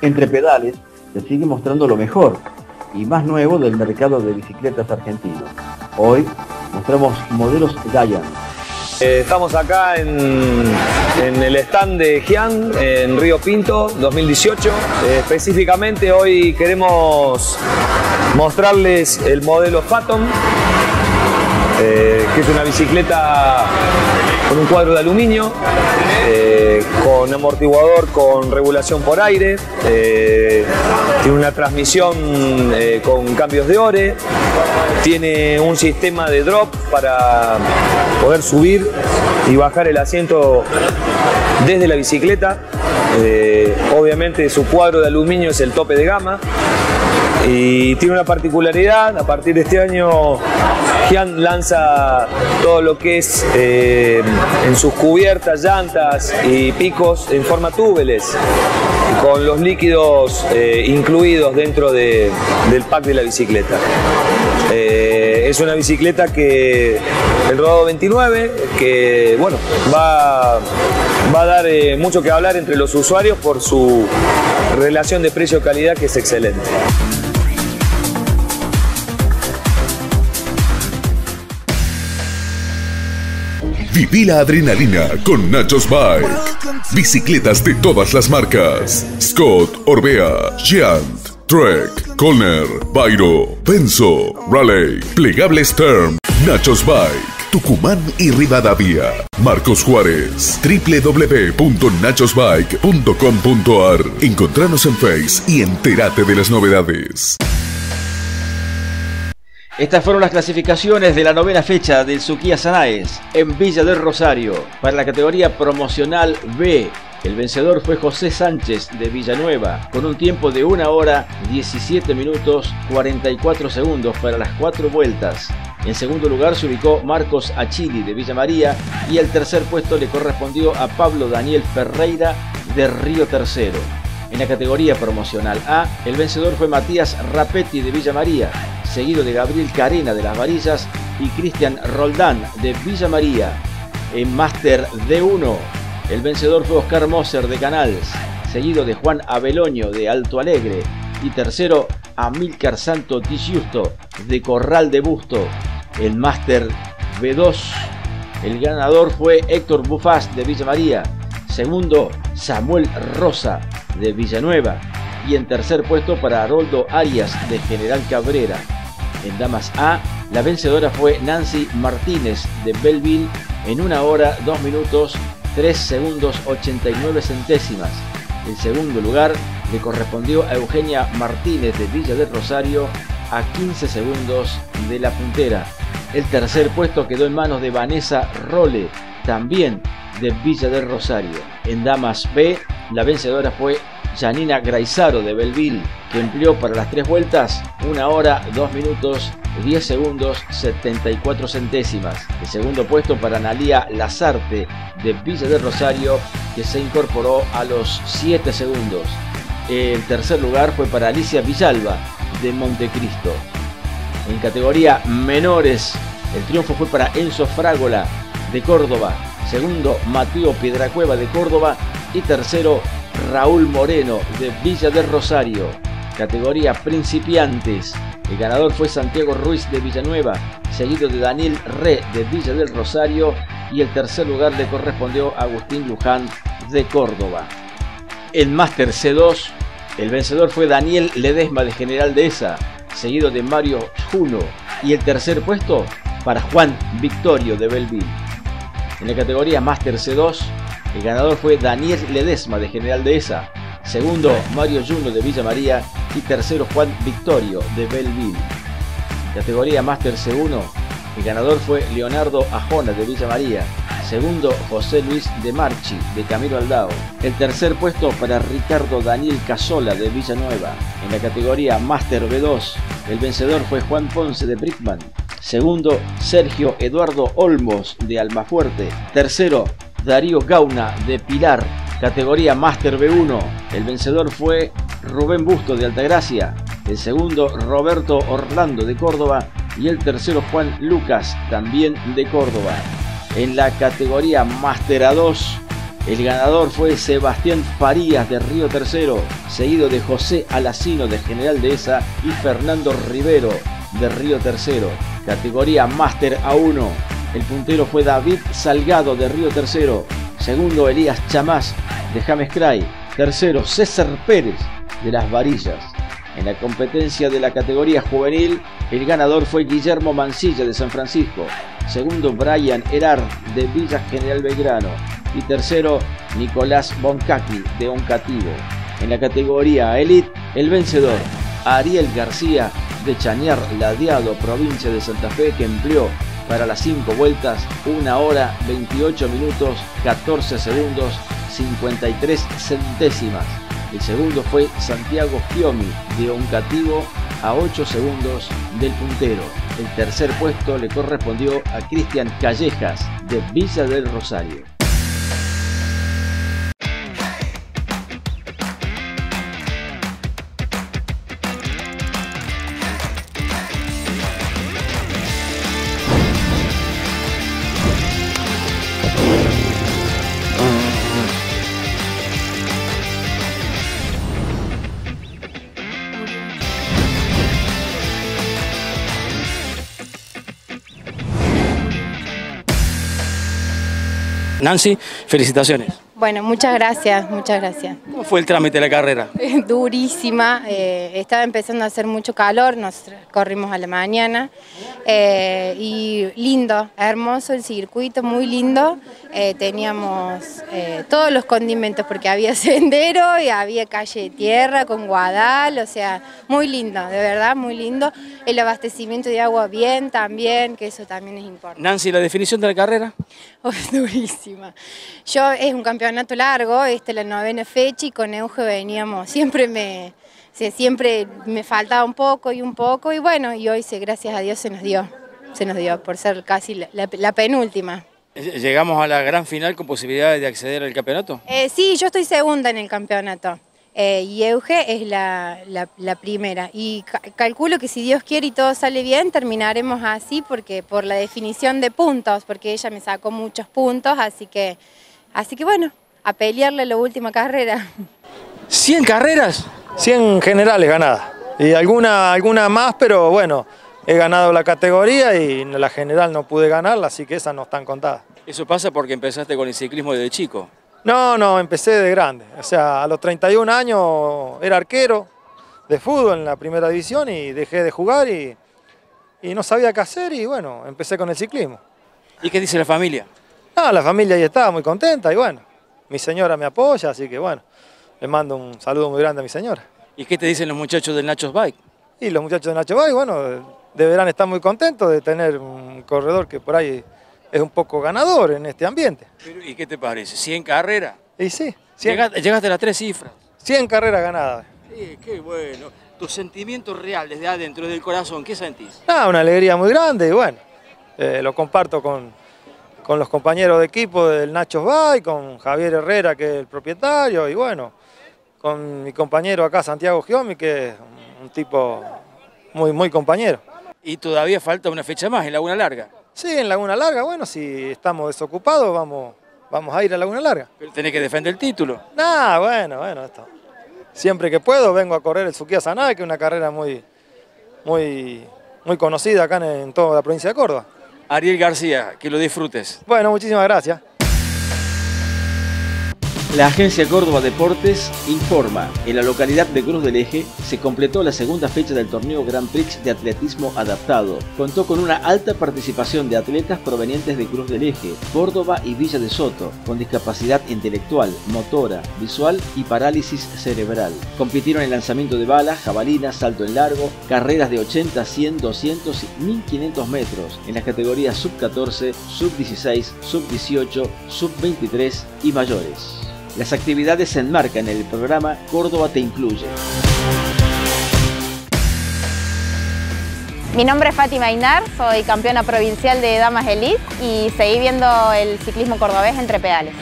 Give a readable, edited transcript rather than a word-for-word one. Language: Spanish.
Entre Pedales te sigue mostrando lo mejor y más nuevo del mercado de bicicletas argentino. Hoy mostramos modelos Giant. Estamos acá en el stand de Giant, en Río Pinto 2018. Específicamente hoy queremos mostrarles el modelo Fathom, que es una bicicleta con un cuadro de aluminio, con amortiguador con regulación por aire, tiene una transmisión con cambios de ore, tiene un sistema de drop para poder subir y bajar el asiento desde la bicicleta. Obviamente su cuadro de aluminio es el tope de gama y tiene una particularidad: a partir de este año Giant lanza todo lo que es en sus cubiertas, llantas y picos en forma tubeless, con los líquidos incluidos dentro del pack de la bicicleta. Es una bicicleta que el rodado 29, que bueno, va a dar mucho que hablar entre los usuarios por su relación de precio-calidad, que es excelente. Viví la adrenalina con Nacho's Bike. Bicicletas de todas las marcas: Scott, Orbea, Giant, Trek, Colnago, Pyro, Benzo, Raleigh, plegable Stern. Nacho's Bike, Tucumán y Rivadavia. Marcos Juárez. www.nachosbike.com.ar. Encontranos en Face y entérate de las novedades. Estas fueron las clasificaciones de la novena fecha del Suquía Xanaes en Villa del Rosario. Para la categoría promocional B, el vencedor fue José Sánchez de Villanueva, con un tiempo de 1 hora 17 minutos 44 segundos para las 4 vueltas. En segundo lugar se ubicó Marcos Achili de Villa María y el tercer puesto le correspondió a Pablo Daniel Ferreira de Río Tercero. En la categoría promocional A, el vencedor fue Matías Rapetti de Villa María, seguido de Gabriel Carena de Las Varillas y Cristian Roldán de Villa María. En Máster D1, el vencedor fue Oscar Moser de Canals, seguido de Juan Abeloño de Alto Alegre y tercero Amílcar Santo Di Giusto de Corral de Busto. En Máster B2, el ganador fue Héctor Bufaz de Villa María, segundo Samuel Rosa de Villanueva y en tercer puesto para Haroldo Arias de General Cabrera. En Damas A, la vencedora fue Nancy Martinez de Belleville en 1 hora 2 minutos 3 segundos 89 centésimas. En segundo lugar le correspondió a Eugenia Martínez de Villa del Rosario, a 15 segundos de la puntera. El tercer puesto quedó en manos de Vanessa Role, también de Villa del Rosario. En Damas B, la vencedora fue Janina Graizaro de Belleville, que empleó para las 3 vueltas 1 hora 2 minutos 10 segundos 74 centésimas. El segundo puesto para Analía Lazarte de Villa del Rosario, que se incorporó a los 7 segundos. El tercer lugar fue para Alicia Villalba de Montecristo. En categoría menores, el triunfo fue para Enzo Frágola de Córdoba, segundo Mateo Piedracueva de Córdoba y tercero Raúl Moreno de Villa del Rosario. Categoría principiantes, el ganador fue Santiago Ruiz de Villanueva, seguido de Daniel Re de Villa del Rosario y el tercer lugar le correspondió a Agustín Luján de Córdoba. En Máster C2, el vencedor fue Daniel Ledesma de General Dehesa, seguido de Mario Juno y el tercer puesto para Juan Victorio de Belleville. En la categoría Máster C2, el ganador fue Daniel Ledesma de General Dehesa, segundo Mario Juno de Villa María y tercero Juan Victorio de Belleville. Categoría Máster C1, el ganador fue Leonardo Ajona de Villa María, segundo José Luis de Marchi de Camilo Aldao, el tercer puesto para Ricardo Daniel Casola de Villanueva. En la categoría Máster B2, el vencedor fue Juan Ponce de Brickman, segundo Sergio Eduardo Olmos de Almafuerte, tercero Darío Gauna de Pilar. Categoría Máster B1, el vencedor fue Rubén Busto de Altagracia, el segundo Roberto Orlando de Córdoba y el tercero Juan Lucas, también de Córdoba. En la categoría Máster A2, El ganador fue Sebastián Farías de Río Tercero, seguido de José Alacino de General Dehesa y Fernando Rivero de Río Tercero, categoría Master A1. El puntero fue David Salgado de Río Tercero, segundo Elías Chamás de James Cray, tercero César Pérez de Las Varillas. En la competencia de la categoría juvenil, el ganador fue Guillermo Mancilla de San Francisco, segundo Brian Herard de Villa General Belgrano y tercero Nicolás Boncaki de Oncativo. En la categoría Elite, el vencedor Ariel García de Chañar Ladeado, provincia de Santa Fe, que empleó para las 5 vueltas 1 hora 28 minutos 14 segundos 53 centésimas. El segundo fue Santiago Fiomi de Oncativo, a 8 segundos del puntero. El tercer puesto le correspondió a Cristian Callejas de Villa del Rosario. Nancy, felicitaciones. Bueno, muchas gracias, muchas gracias. ¿Cómo fue el trámite de la carrera? Durísima, estaba empezando a hacer mucho calor, nos corrimos a la mañana, y lindo, hermoso el circuito, muy lindo. Teníamos todos los condimentos porque había sendero y había calle de tierra con guadal, o sea, muy lindo, de verdad, muy lindo. El abastecimiento de agua bien también, que eso también es importante. Nancy, ¿la definición de la carrera? Oh, durísima. Es un campeonato largo, esta es la 9ª fecha y con Euge veníamos, siempre me faltaba un poco y bueno, y hoy gracias a Dios se nos dio por ser casi la penúltima. ¿Llegamos a la gran final con posibilidades de acceder al campeonato? Sí, yo estoy segunda en el campeonato. Y Euge es la primera y calculo que si Dios quiere y todo sale bien terminaremos así porque por la definición de puntos, porque ella me sacó muchos puntos, así que bueno, a pelearle la última carrera. ¿100 carreras? 100 generales ganadas y alguna más, pero bueno, he ganado la categoría y la general no pude ganarla, así que esas no están contadas. ¿Eso pasa porque empezaste con el ciclismo desde chico? No, empecé de grande, o sea, a los 31 años era arquero de fútbol en la primera división y dejé de jugar y no sabía qué hacer y bueno, empecé con el ciclismo. ¿Y qué dice la familia? Ah, la familia ahí está, muy contenta y bueno, mi señora me apoya, así que bueno, le mando un saludo muy grande a mi señora. ¿Y qué te dicen los muchachos del Nacho's Bike? Y los muchachos del Nacho's Bike, bueno, deberán estar muy contentos de tener un corredor que por ahí es un poco ganador en este ambiente. ¿Y qué te parece? ¿100 carreras? Y sí. 100. Llegaste a las 3 cifras. 100 carreras ganadas. Sí, qué bueno. Tus sentimientos reales desde adentro, desde el corazón, ¿qué sentís? Ah, una alegría muy grande y bueno, lo comparto con los compañeros de equipo del Nacho's Bike, con Javier Herrera, que es el propietario, y bueno, con mi compañero acá, Santiago Giomi, que es un tipo muy compañero. Y todavía falta una fecha más en Laguna Larga. Sí, en Laguna Larga, bueno, si estamos desocupados vamos a ir a Laguna Larga. Pero tenés que defender el título. Nah, bueno, esto. Siempre que puedo vengo a correr el Suquía Xanaes, que es una carrera muy conocida acá en toda la provincia de Córdoba. Ariel García, que lo disfrutes. Bueno, muchísimas gracias. La Agencia Córdoba Deportes informa, en la localidad de Cruz del Eje se completó la segunda fecha del torneo Grand Prix de atletismo adaptado. Contó con una alta participación de atletas provenientes de Cruz del Eje, Córdoba y Villa de Soto, con discapacidad intelectual, motora, visual y parálisis cerebral. Compitieron en lanzamiento de bala, jabalina, salto en largo, carreras de 80, 100, 200 y 1500 metros, en las categorías sub-14, sub-16, sub-18, sub-23 y mayores. Las actividades se enmarcan en el programa Córdoba Te Incluye. Mi nombre es Fátima Inar, soy campeona provincial de Damas Elite y seguí viendo el ciclismo cordobés Entre Pedales.